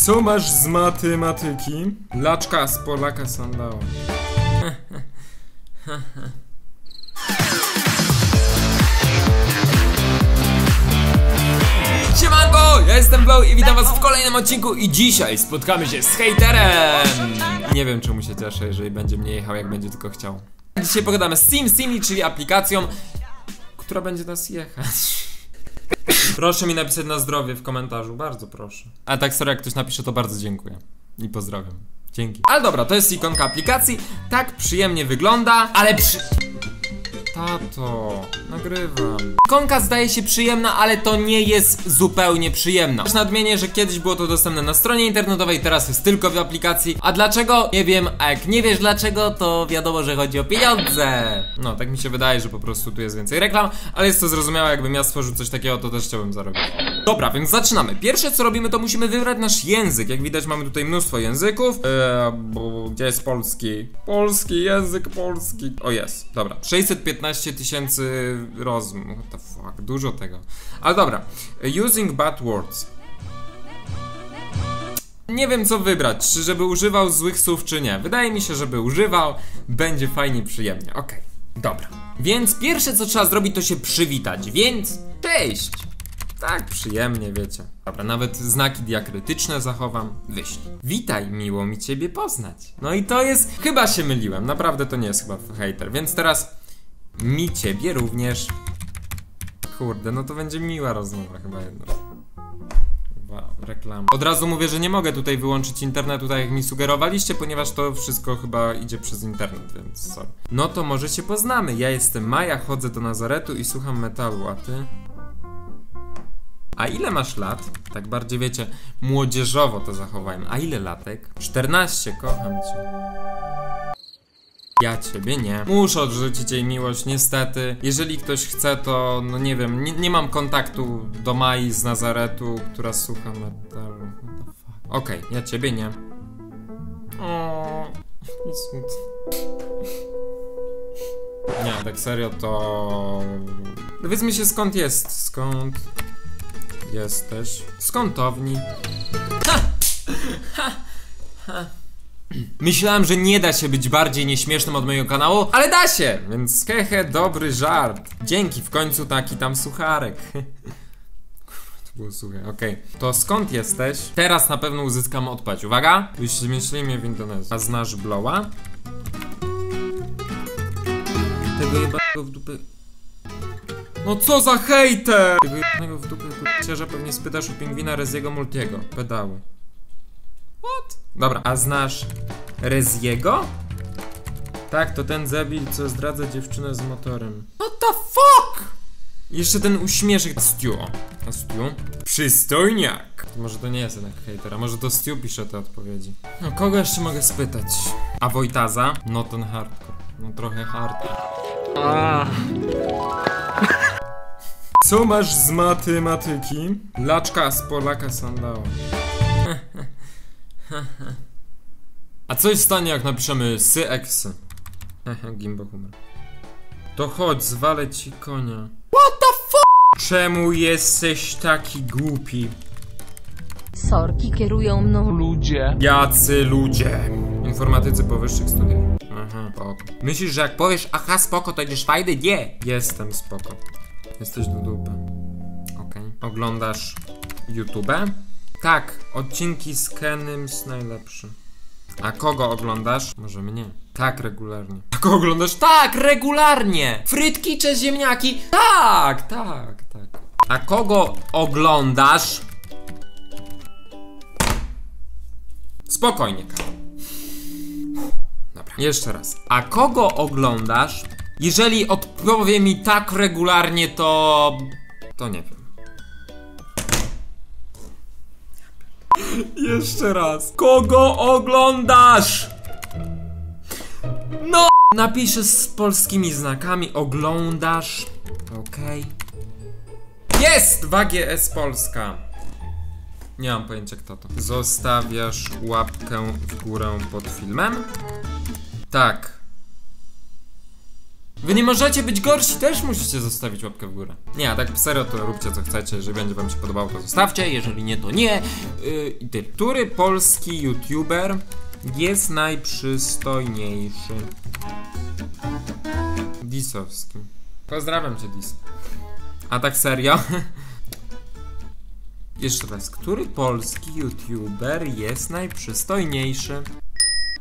Co masz z matematyki? Laczka z Polaka sandała. Siemanko, ja jestem Blow i witam was w kolejnym odcinku i dzisiaj spotkamy się z hejterem. Nie wiem czemu się cieszę, jeżeli będzie mnie jechał, jak będzie tylko chciał. Dzisiaj pogadamy z SimSimi, czyli aplikacją, która będzie nas jechać. Proszę mi napisać na zdrowie w komentarzu, bardzo proszę. A tak serio, jak ktoś napisze, to bardzo dziękuję i pozdrawiam, dzięki. Ale dobra, to jest ikonka aplikacji, tak przyjemnie wygląda, ale Tato, nagrywam. Ikonka zdaje się przyjemna, ale to nie jest zupełnie przyjemna. Też nadmienię, że kiedyś było to dostępne na stronie internetowej, teraz jest tylko w aplikacji. A dlaczego? Nie wiem, a jak nie wiesz dlaczego, to wiadomo, że chodzi o pieniądze. No, tak mi się wydaje, że po prostu tu jest więcej reklam, ale jest to zrozumiałe, jakbym ja stworzył coś takiego, to też chciałbym zarobić. Dobra, więc zaczynamy. Pierwsze co robimy, to musimy wybrać nasz język. Jak widać mamy tutaj mnóstwo języków. Bo gdzie jest polski? Polski, język polski. O jest, dobra, 615 tysięcy rozmów, what the fuck, dużo tego. Ale dobra, using bad words. Nie wiem co wybrać, czy żeby używał złych słów czy nie. Wydaje mi się, żeby używał, będzie fajnie, przyjemnie, okej, dobra. Więc pierwsze co trzeba zrobić to się przywitać, więc cześć. Tak przyjemnie, wiecie. Dobra, nawet znaki diakrytyczne zachowam. Wyślij. Witaj, miło mi ciebie poznać. No i to jest, chyba się myliłem, naprawdę to nie jest chyba hejter, więc teraz mi ciebie również. Kurde, no to będzie miła rozmowa chyba jedna. Wow, reklama. Od razu mówię, że nie mogę tutaj wyłączyć internetu, tak jak mi sugerowaliście, ponieważ to wszystko chyba idzie przez internet, więc sorry. No to może się poznamy. Ja jestem Maja, chodzę do Nazaretu i słucham metalu, a ty? A ile masz lat? Tak bardziej wiecie, młodzieżowo to zachowajmy. A ile latek? 14, kocham cię. Ja ciebie nie. Muszę odrzucić jej miłość, niestety. Jeżeli ktoś chce, to no nie wiem, nie mam kontaktu do Mai z Nazaretu, która słucha metalu. Okej, ja ciebie nie. O, nie, tak serio to... Dowiedzmy się skąd jest. Skąd jesteś? Skątowni. Ha! Ha! Ha! Myślałem, że nie da się być bardziej nieśmiesznym od mojego kanału, ale da się! Więc hehe, dobry żart. Dzięki, w końcu taki tam sucharek. Kurwa, to było suche, okej. To skąd jesteś? Teraz na pewno uzyskam odpowiedź. Uwaga! Wyśmieszli mnie w Indonezji. A znasz Blowa? Tego jebanego w dupy... No co za hejter! Tego jebanego w dupy kurcierza pewnie spytasz u pingwina Resiego Multiego. Pedały. What? Dobra, a znasz Resiego? Tak, to ten zabil, co zdradza dziewczynę z motorem. What the fuck? Jeszcze ten uśmieszek Stu. A Stu? Przystojniak. Może to nie jest jednak hejtera, może to Stu pisze te odpowiedzi. No kogo jeszcze mogę spytać? A Wojtaza? No ten hardcore. No trochę hardcore. Co masz z matematyki? Laczka z Polaka sandała. A co jest w stanie jak napiszemy sy eksy? Gimbo humor. To chodź, zwalę ci konia. What the fuck? Czemu jesteś taki głupi? Sorki, kierują mną ludzie. Jacy ludzie? Informatycy po wyższych studiach. Aha, spoko. Myślisz, że jak powiesz aha spoko to idziesz fajny? Nie! Jestem spoko. Jesteś do dupy. Okej. Oglądasz YouTube? Tak, odcinki z Kenem są najlepsze. A kogo oglądasz? Może mnie. Tak, regularnie. A kogo oglądasz? Tak, regularnie! Frytki czy ziemniaki? Tak, tak, tak. A kogo oglądasz? Spokojnie, Karol. Dobra, jeszcze raz. A kogo oglądasz? Jeżeli odpowie mi tak regularnie, to... To nie wiem. Jeszcze raz. Kogo oglądasz? No! Napiszę z polskimi znakami. Oglądasz. Okej. Jest! WGS Polska. Nie mam pojęcia kto to. Zostawiasz łapkę w górę pod filmem? Tak. Wy nie możecie być gorsi, też musicie zostawić łapkę w górę. Nie, a tak serio to róbcie co chcecie, jeżeli będzie wam się podobało to zostawcie, jeżeli nie to nie. Który polski youtuber jest najprzystojniejszy? Disowski. Pozdrawiam cię, Dis. A tak serio? Jeszcze raz, który polski youtuber jest najprzystojniejszy?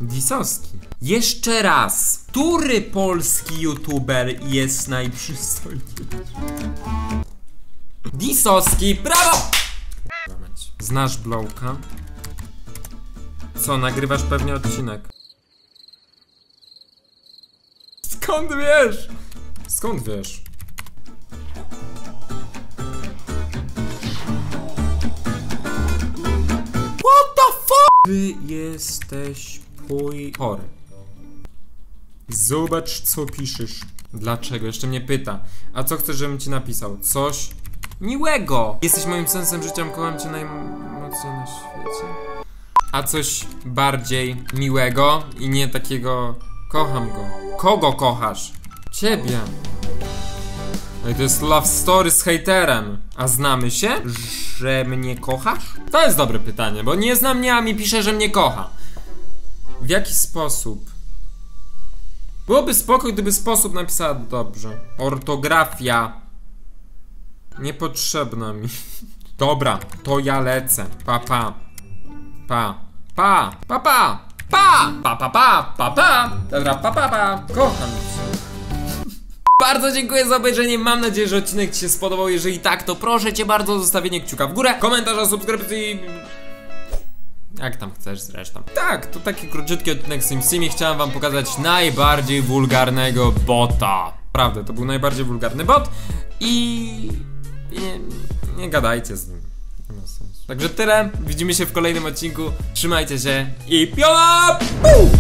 Disowski. Jeszcze raz, który polski youtuber jest najprzystojniejszy? Disowski, brawo! Znasz Błołka? Co, nagrywasz pewnie odcinek? Skąd wiesz? Skąd wiesz? What the fuck? Ty jesteś chory. Zobacz co piszesz. Dlaczego? Jeszcze mnie pyta. A co chcesz, żebym ci napisał? Coś miłego. Jesteś moim sensem życia, kocham cię najmocniej na świecie. A coś bardziej miłego i nie takiego. Kocham go. Kogo kochasz? Ciebie. No i to jest love story z hejterem. A znamy się? Że mnie kochasz? To jest dobre pytanie, bo nie zna mnie, a mi pisze, że mnie kocha. W jaki sposób? Byłoby spoko, gdyby sposób napisała dobrze. Ortografia niepotrzebna mi. Dobra, to ja lecę. Pa, pa. Pa. Pa. Pa, pa. Pa. Pa, pa, pa. Pa, pa. Dobra, pa, pa, pa. Kocham cię. Bardzo dziękuję za obejrzenie, mam nadzieję, że odcinek ci się spodobał. Jeżeli tak, to proszę cię bardzo o zostawienie kciuka w górę, komentarza, subskrypcji. Jak tam chcesz zresztą. Tak, to taki króciutki odcinek SimSimi. Chciałem wam pokazać najbardziej wulgarnego bota. Naprawdę, to był najbardziej wulgarny bot. I nie gadajcie z nim. Nie ma sensu. Także tyle, widzimy się w kolejnym odcinku. Trzymajcie się i piona! Puuu!